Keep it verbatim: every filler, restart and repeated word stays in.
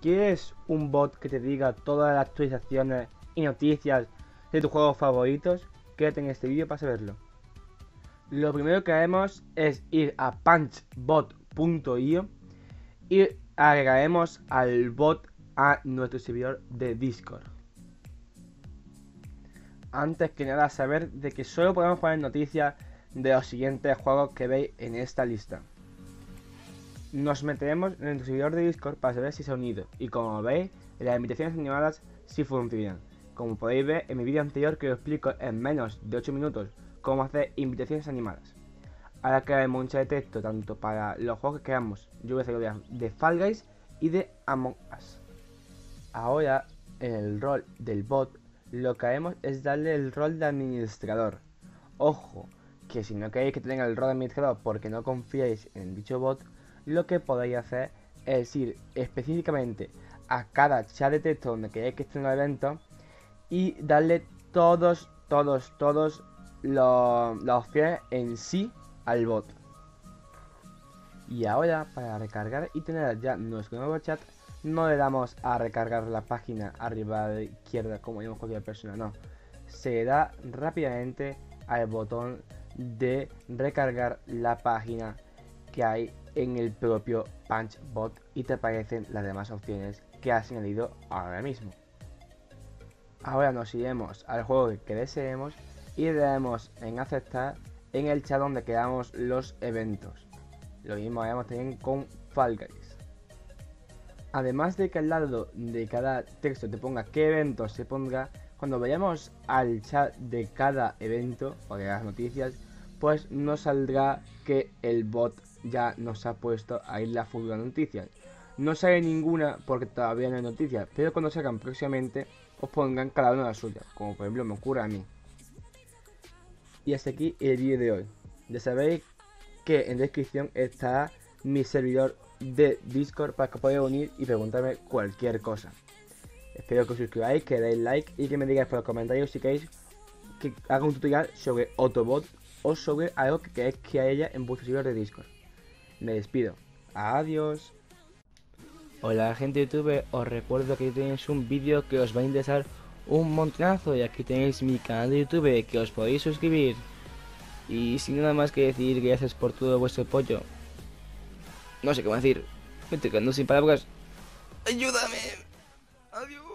¿Quieres un bot que te diga todas las actualizaciones y noticias de tus juegos favoritos? Quédate en este vídeo para saberlo. Lo primero que haremos es ir a punch bot punto i o y agregaremos al bot a nuestro servidor de Discord. Antes que nada, saber de que solo podemos poner noticias de los siguientes juegos que veis en esta lista. Nos meteremos en el servidor de Discord para saber si se ha unido, y como veis, las invitaciones animadas sí funcionan. Como podéis ver en mi vídeo anterior, que os explico en menos de ocho minutos cómo hacer invitaciones animadas. Ahora crearemos un chat de texto tanto para los juegos que creamos, yo voy a hacer de Fall Guys y de Among Us. Ahora, en el rol del bot, lo que haremos es darle el rol de administrador. Ojo, que si no queréis que tenga el rol de administrador porque no confiáis en dicho bot, lo que podéis hacer es ir específicamente a cada chat de texto donde queréis que esté en el evento y darle todos, todos, todos los, las opciones en sí al bot. Y ahora, para recargar y tener ya nuestro nuevo chat, no le damos a recargar la página arriba a la izquierda como haríamos cualquier persona, no. Se da rápidamente al botón de recargar la página que hay en el propio Punch Bot y te aparecen las demás opciones que has añadido ahora mismo. Ahora nos iremos al juego que deseemos y le daremos en aceptar en el chat donde creamos los eventos. Lo mismo haremos también con Fall Guys. Además de que al lado de cada texto te ponga qué evento se ponga, cuando vayamos al chat de cada evento o de las noticias, pues nos saldrá que el bot ya nos ha puesto ahí la futura noticia. No sale ninguna porque todavía no hay noticias, pero cuando salgan próximamente os pongan cada una de las suyas, como por ejemplo me ocurre a mí. Y hasta aquí el vídeo de hoy. Ya sabéis que en descripción está mi servidor de Discord para que podáis unir y preguntarme cualquier cosa. Espero que os suscribáis, que deis like y que me digáis por los comentarios si queréis que haga un tutorial sobre Otobot o sobre algo que queréis que haya en vuestro servidor de Discord. Me despido. Adiós. Hola gente de YouTube, os recuerdo que tenéis un vídeo que os va a interesar un montonazo y aquí tenéis mi canal de YouTube que os podéis suscribir. Y sin nada más que decir, gracias por todo vuestro apoyo. No sé cómo decir, me estoy quedando sin palabras. ¡Ayúdame! ¡Adiós!